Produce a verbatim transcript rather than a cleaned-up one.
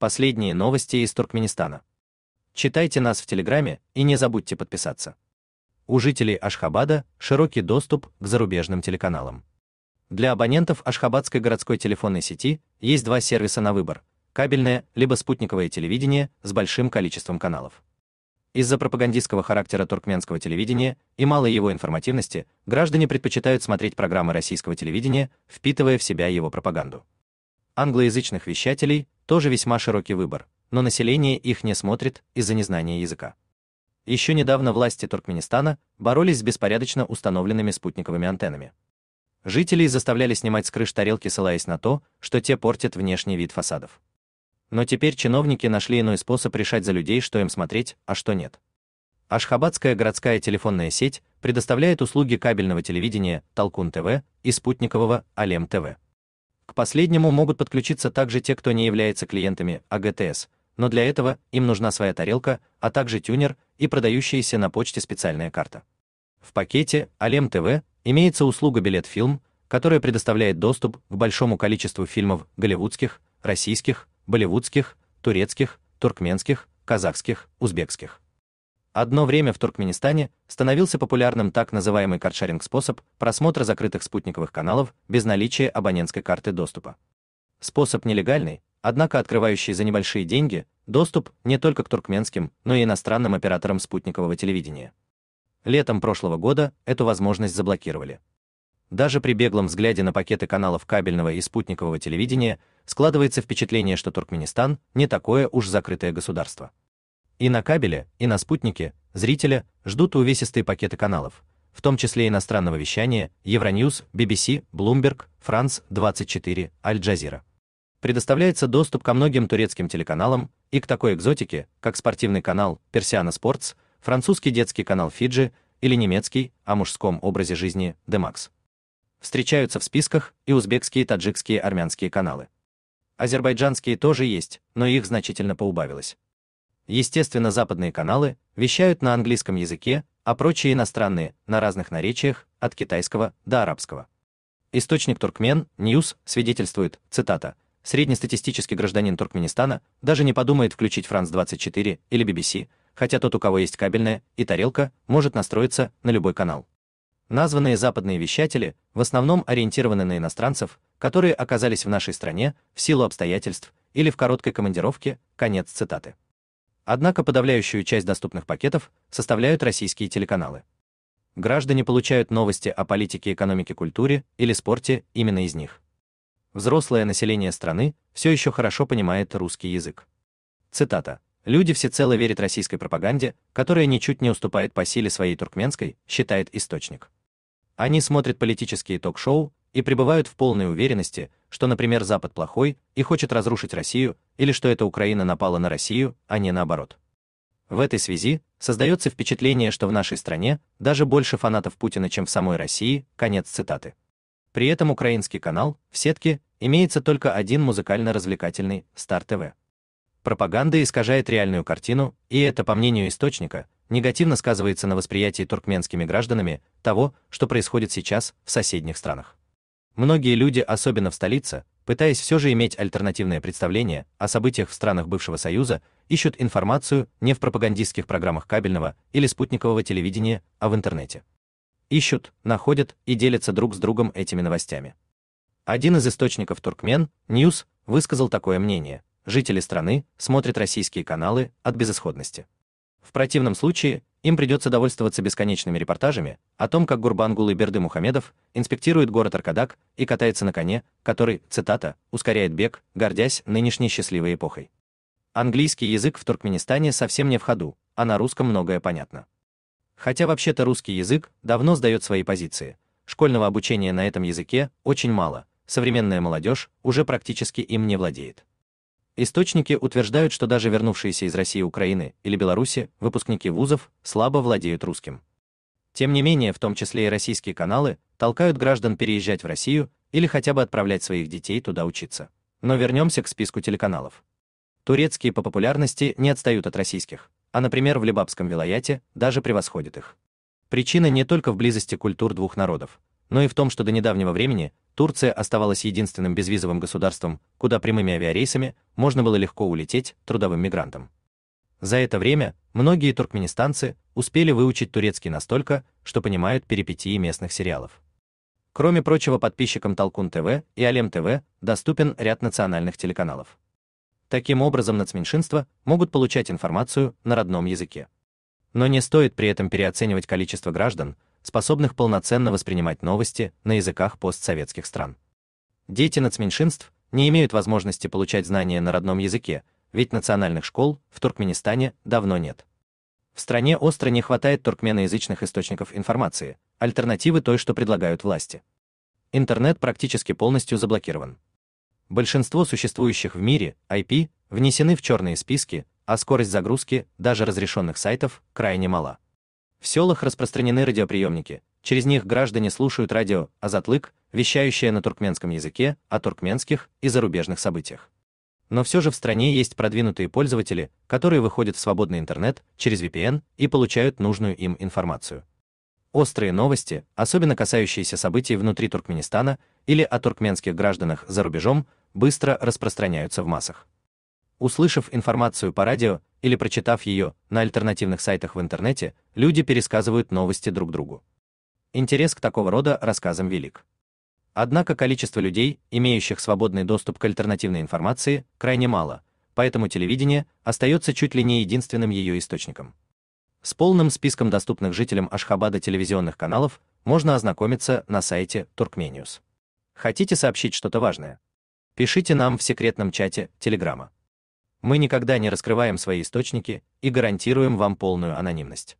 Последние новости из Туркменистана. Читайте нас в Телеграме и не забудьте подписаться. У жителей Ашхабада широкий доступ к зарубежным телеканалам. Для абонентов Ашхабадской городской телефонной сети есть два сервиса на выбор – кабельное либо спутниковое телевидение с большим количеством каналов. Из-за пропагандистского характера туркменского телевидения и малой его информативности граждане предпочитают смотреть программы российского телевидения, впитывая в себя его пропаганду. Англоязычных вещателей тоже весьма широкий выбор, но население их не смотрит из-за незнания языка. Еще недавно власти Туркменистана боролись с беспорядочно установленными спутниковыми антеннами. Жителей заставляли снимать с крыш тарелки, ссылаясь на то, что те портят внешний вид фасадов. Но теперь чиновники нашли иной способ решать за людей, что им смотреть, а что нет. Ашхабадская городская телефонная сеть предоставляет услуги кабельного телевидения Толкун-ТВ и спутникового Алем-ТВ. К последнему могут подключиться также те, кто не является клиентами АГТС, но для этого им нужна своя тарелка, а также тюнер и продающаяся на почте специальная карта. В пакете Алем-ТВ имеется услуга «Билет-фильм», которая предоставляет доступ к большому количеству фильмов голливудских, российских, болливудских, турецких, туркменских, казахских, узбекских. Одно время в Туркменистане становился популярным так называемый каршеринг-способ просмотра закрытых спутниковых каналов без наличия абонентской карты доступа. Способ нелегальный, однако открывающий за небольшие деньги доступ не только к туркменским, но и иностранным операторам спутникового телевидения. Летом прошлого года эту возможность заблокировали. Даже при беглом взгляде на пакеты каналов кабельного и спутникового телевидения складывается впечатление, что Туркменистан не такое уж закрытое государство. И на кабеле, и на спутнике зрителя ждут увесистые пакеты каналов, в том числе иностранного вещания, Евроньюс, би би си, Блумберг, Франс двадцать четыре, Аль-Джазира. Предоставляется доступ ко многим турецким телеканалам и к такой экзотике, как спортивный канал «Персиана Спортс», французский детский канал «Фиджи» или немецкий о мужском образе жизни «Демакс». Встречаются в списках и узбекские, таджикские, армянские каналы. Азербайджанские тоже есть, но их значительно поубавилось. Естественно, западные каналы вещают на английском языке, а прочие иностранные – на разных наречиях, от китайского до арабского. Источник Turkmen.news свидетельствует, цитата, «Среднестатистический гражданин Туркменистана даже не подумает включить Франс двадцать четыре или би би си, хотя тот, у кого есть кабельная и тарелка, может настроиться на любой канал». Названные западные вещатели в основном ориентированы на иностранцев, которые оказались в нашей стране в силу обстоятельств или в короткой командировке, конец цитаты. Однако подавляющую часть доступных пакетов составляют российские телеканалы. Граждане получают новости о политике, экономике, культуре или спорте именно из них. Взрослое население страны все еще хорошо понимает русский язык. Цитата. «Люди всецело верят российской пропаганде, которая ничуть не уступает по силе своей туркменской», считает источник. Они смотрят политические ток-шоу и пребывают в полной уверенности, что, например, Запад плохой и хочет разрушить Россию, или что это Украина напала на Россию, а не наоборот. В этой связи создается впечатление, что в нашей стране даже больше фанатов Путина, чем в самой России, конец цитаты. При этом украинский канал в сетке имеется только один музыкально-развлекательный «Стар ТВ». Пропаганда искажает реальную картину, и это, по мнению источника, негативно сказывается на восприятии туркменскими гражданами того, что происходит сейчас в соседних странах. Многие люди, особенно в столице, пытаясь все же иметь альтернативное представление о событиях в странах бывшего Союза, ищут информацию не в пропагандистских программах кабельного или спутникового телевидения, а в интернете. Ищут, находят и делятся друг с другом этими новостями. Один из источников Turkmen.news высказал такое мнение. Жители страны смотрят российские каналы от безысходности. В противном случае им придется довольствоваться бесконечными репортажами о том, как Гурбангулы Бердымухамедов инспектирует город Аркадак и катается на коне, который, цитата, «ускоряет бег, гордясь нынешней счастливой эпохой». Английский язык в Туркменистане совсем не в ходу, а на русском многое понятно. Хотя вообще-то русский язык давно сдает свои позиции. Школьного обучения на этом языке очень мало, современная молодежь уже практически им не владеет. Источники утверждают, что даже вернувшиеся из России, Украины или Беларуси выпускники вузов слабо владеют русским. Тем не менее, в том числе и российские каналы толкают граждан переезжать в Россию или хотя бы отправлять своих детей туда учиться. Но вернемся к списку телеканалов. Турецкие по популярности не отстают от российских, а, например, в Лебабском Вилаяте даже превосходят их. Причина не только в близости культур двух народов, но и в том, что до недавнего времени Турция оставалась единственным безвизовым государством, куда прямыми авиарейсами можно было легко улететь трудовым мигрантам. За это время многие туркменистанцы успели выучить турецкий настолько, что понимают перипетии местных сериалов. Кроме прочего, подписчикам Толкун-ТВ и Алем-ТВ доступен ряд национальных телеканалов. Таким образом, нацменьшинства могут получать информацию на родном языке. Но не стоит при этом переоценивать количество граждан, способных полноценно воспринимать новости на языках постсоветских стран. Дети нацменьшинств не имеют возможности получать знания на родном языке, ведь национальных школ в Туркменистане давно нет. В стране остро не хватает туркменоязычных источников информации, альтернативы той, что предлагают власти. Интернет практически полностью заблокирован. Большинство существующих в мире ай пи внесены в черные списки, а скорость загрузки даже разрешенных сайтов крайне мала. В селах распространены радиоприемники, через них граждане слушают радио «Азатлык», вещающее на туркменском языке о туркменских и зарубежных событиях. Но все же в стране есть продвинутые пользователи, которые выходят в свободный интернет через ви пи эн и получают нужную им информацию. Острые новости, особенно касающиеся событий внутри Туркменистана или о туркменских гражданах за рубежом, быстро распространяются в массах. Услышав информацию по радио или прочитав ее на альтернативных сайтах в интернете, люди пересказывают новости друг другу. Интерес к такого рода рассказам велик. Однако количество людей, имеющих свободный доступ к альтернативной информации, крайне мало, поэтому телевидение остается чуть ли не единственным ее источником. С полным списком доступных жителям Ашхабада телевизионных каналов можно ознакомиться на сайте Туркмен.news. Хотите сообщить что-то важное? Пишите нам в секретном чате Телеграма. Мы никогда не раскрываем свои источники и гарантируем вам полную анонимность.